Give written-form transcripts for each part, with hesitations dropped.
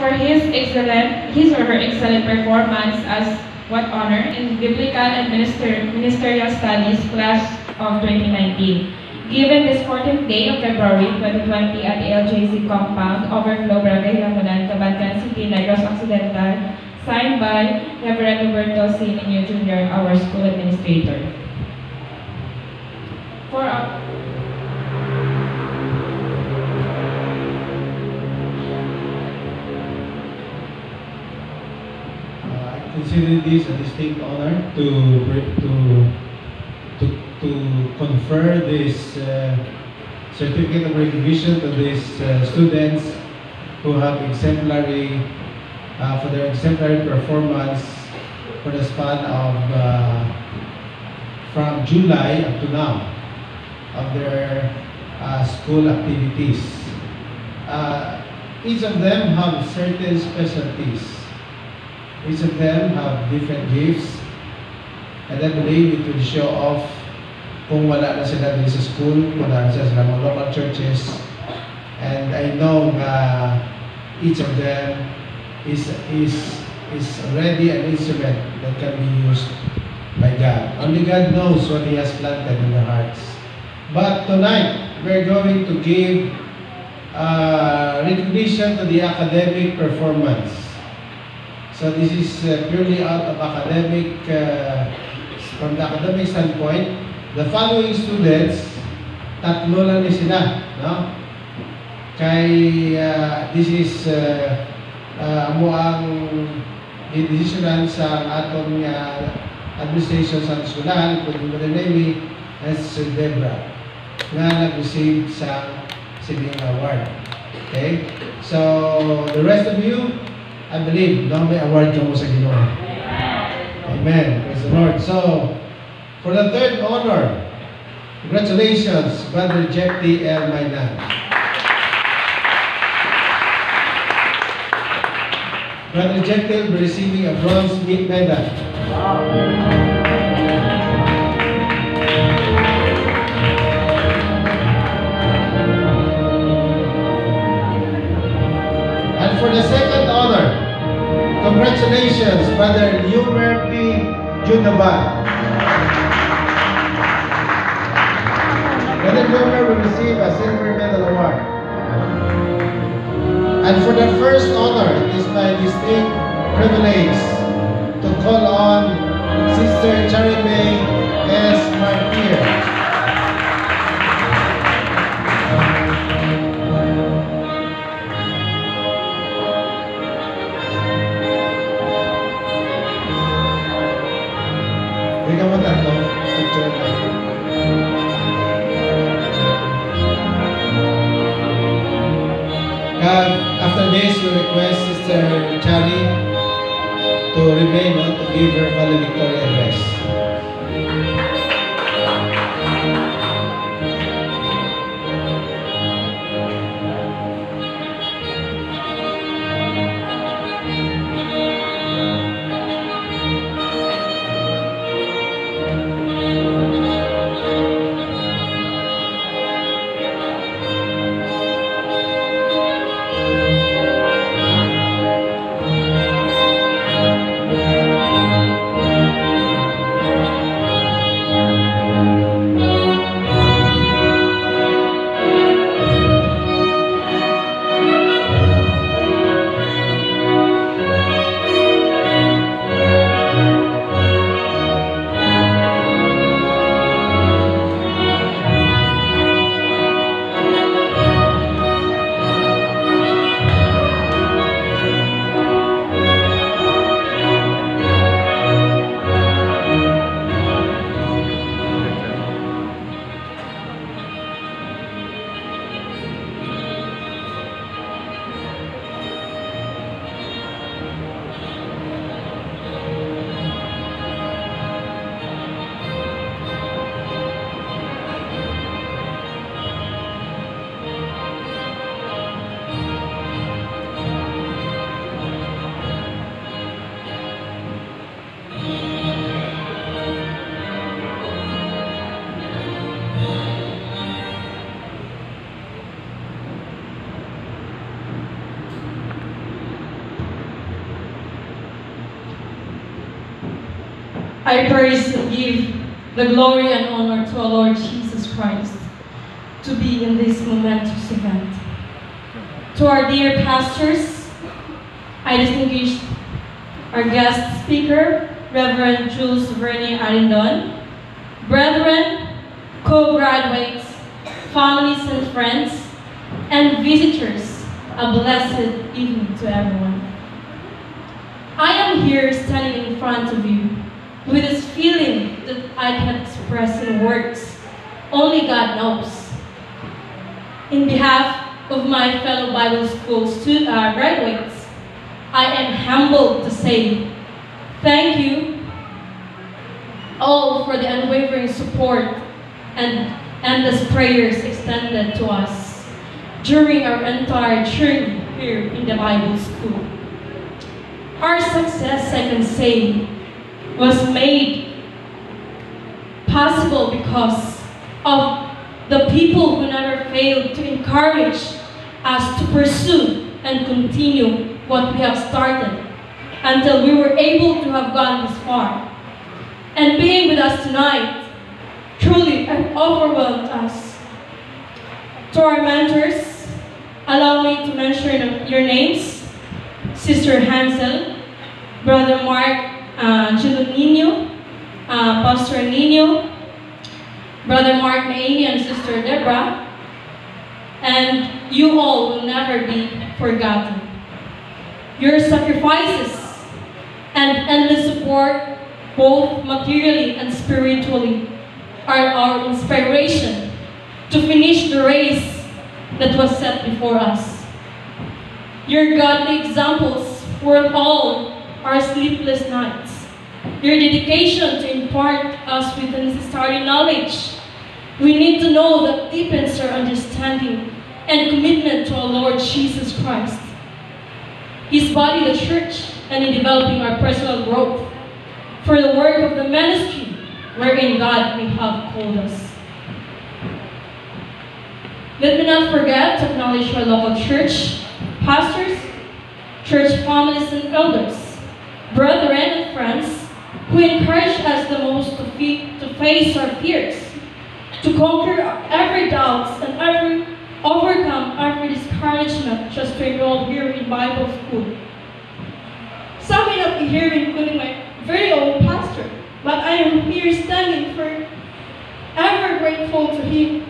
for his or her excellent performance as What Honor in Biblical and Ministerial Studies class of 2019. Given this 14th day of February 2020 at the LJC Compound Overflow Braga Hilang Tabalkan City, Negros Occidental, signed by Reverend Roberto Silinio Junior, our school administrator. I consider this a distinct honor to confer this certificate of recognition to these students who have exemplary for their exemplary performance for the span of from July up to now of their school activities. Each of them have certain specialties. Each of them have different gifts, and I believe it will show off kung wala na sila din sa school, kung wala na sila mga local churches, and I know each of them is already an instrument that can be used by God. Only God knows what He has planted in their hearts. But tonight, we're going to give recognition to the academic performance. So this is purely out of academic, from the academic standpoint. The following students, tatlo lang ni sila, no? This is ang decisionan sa atong administration sa national kung yung Brother Navy at Sister Deborah na nag-receive sa Sibing Award. Okay? So, the rest of you, I believe, na may award ka mo sa Ginoo. Amen. Praise the Lord. So, for the third honor, congratulations, Brother JTL Maynard. Brother JTL receiving a bronze medal. And for the second honor, congratulations, Brother Numer P. Judava. Brother Numer will receive a silver medal award. And for the first honor, it is my distinct privilege to call on Sister Charlie as my peer. Bigyan mo tatlo, picture na. After this, we request Sister Charlie to remain on to give her valedictory address. I praise and give the glory and honor to our Lord Jesus Christ to be in this momentous event. To our dear pastors, I distinguished our guest speaker, Reverend Jules Vernier Arindon, brethren, co-graduates, families and friends, and visitors, a blessed evening to everyone. I am here standing in front of you with this feeling that I can't express in words, only God knows. In behalf of my fellow Bible school graduates, I am humbled to say thank you all for the unwavering support and endless prayers extended to us during our entire journey here in the Bible school. Our success, I can say, was made possible because of the people who never failed to encourage us to pursue and continue what we have started until we were able to have gone this far. And being with us tonight truly overwhelmed us. To our mentors, allow me to mention your names: Sister Hansel, Brother Mark, Chilo Nino, Pastor Nino, Brother Mark May, and Sister Deborah, and you all will never be forgotten. Your sacrifices and endless support, both materially and spiritually, are our inspiration to finish the race that was set before us. Your godly examples were all our sleepless nights. Your dedication to impart us with necessary knowledge we need to know that deepens our understanding and commitment to our Lord Jesus Christ, His body, the church, and in developing our personal growth for the work of the ministry wherein God may have called us. Let me not forget to acknowledge our local church, pastors, church families, and elders, brethren and friends who encouraged us the most to face our fears, to conquer every doubt and overcome every discouragement just to enroll here in Bible school. Some may not be here, including my very own pastor, but I am here standing forever grateful to him.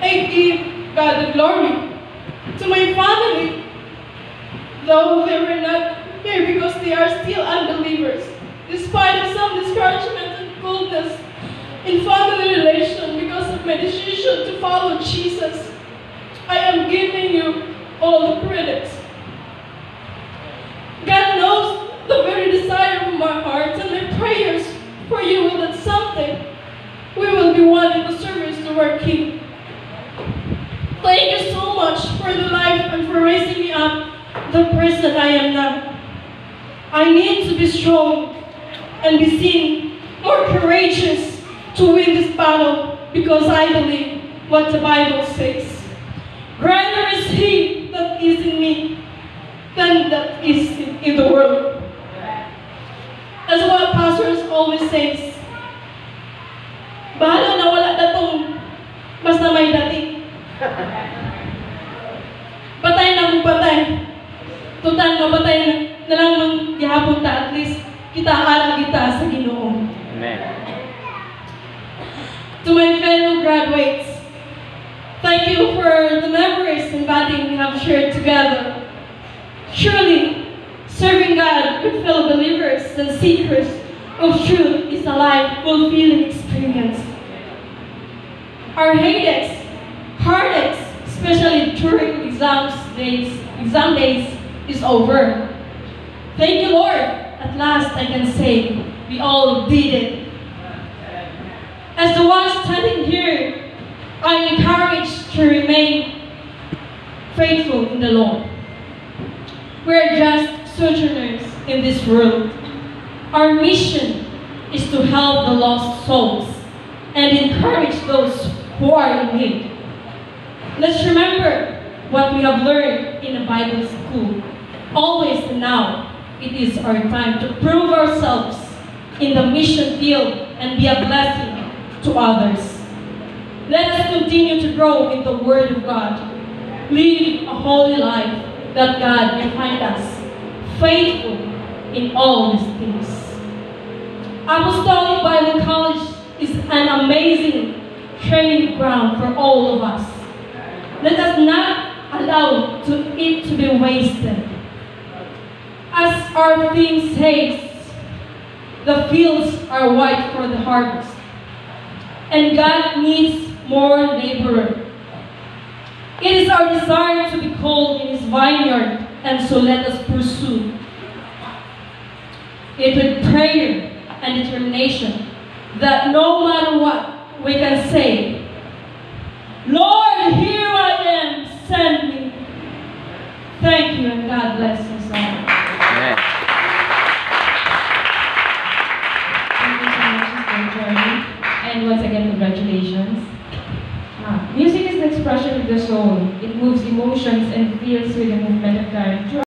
I give God the glory. To my family, though they were not here because they are still unbelievers, despite of some discouragement and coldness in family relation because of my decision to follow Jesus, I am giving you all the credit. God knows the very desire of my heart, and my prayers for you will that someday we will be one in the service to our King. Thank you so much for the life and for raising me up the person I am now. I need to be strong and be seen more courageous to win this battle because I believe what the Bible says. Greater is He that is in me than that is in the world. That's what pastors always say. Bahala na wala datong basta may dating. Patay na mong patay. Tutan na patay na. Nalang mangyahapon ta, at least kita alam kita sa Ginoo. Amen. To my fellow graduates, thank you for the memories and bonding we have shared together. Surely, serving God with fellow believers and seekers of truth is a life fulfilling experience. Our headaches, heartaches, especially during exam days, is over. Thank you, Lord. At last, I can say, we all did it. As the one standing here, I am encouraged to remain faithful in the Lord. We are just sojourners in this world. Our mission is to help the lost souls and encourage those who are in need. Let's remember what we have learned in the Bible school, always and now. It is our time to prove ourselves in the mission field and be a blessing to others. Let us continue to grow in the Word of God. Live a holy life that God may find us faithful in all these things. Apostolic Bible College is an amazing training ground for all of us. Let us not allow it to be wasted. As our theme says, the fields are white for the harvest, and God needs more laborers. It is our desire to be called in His vineyard, and so let us pursue it with prayer and determination, that no matter what, we can say, Lord, here I am, send me. Thank you, and God bless us all. Amen. Thank you so much, Sister Charlie. And once again, congratulations. Music is the expression of the soul. It moves emotions and feels with the movement of time.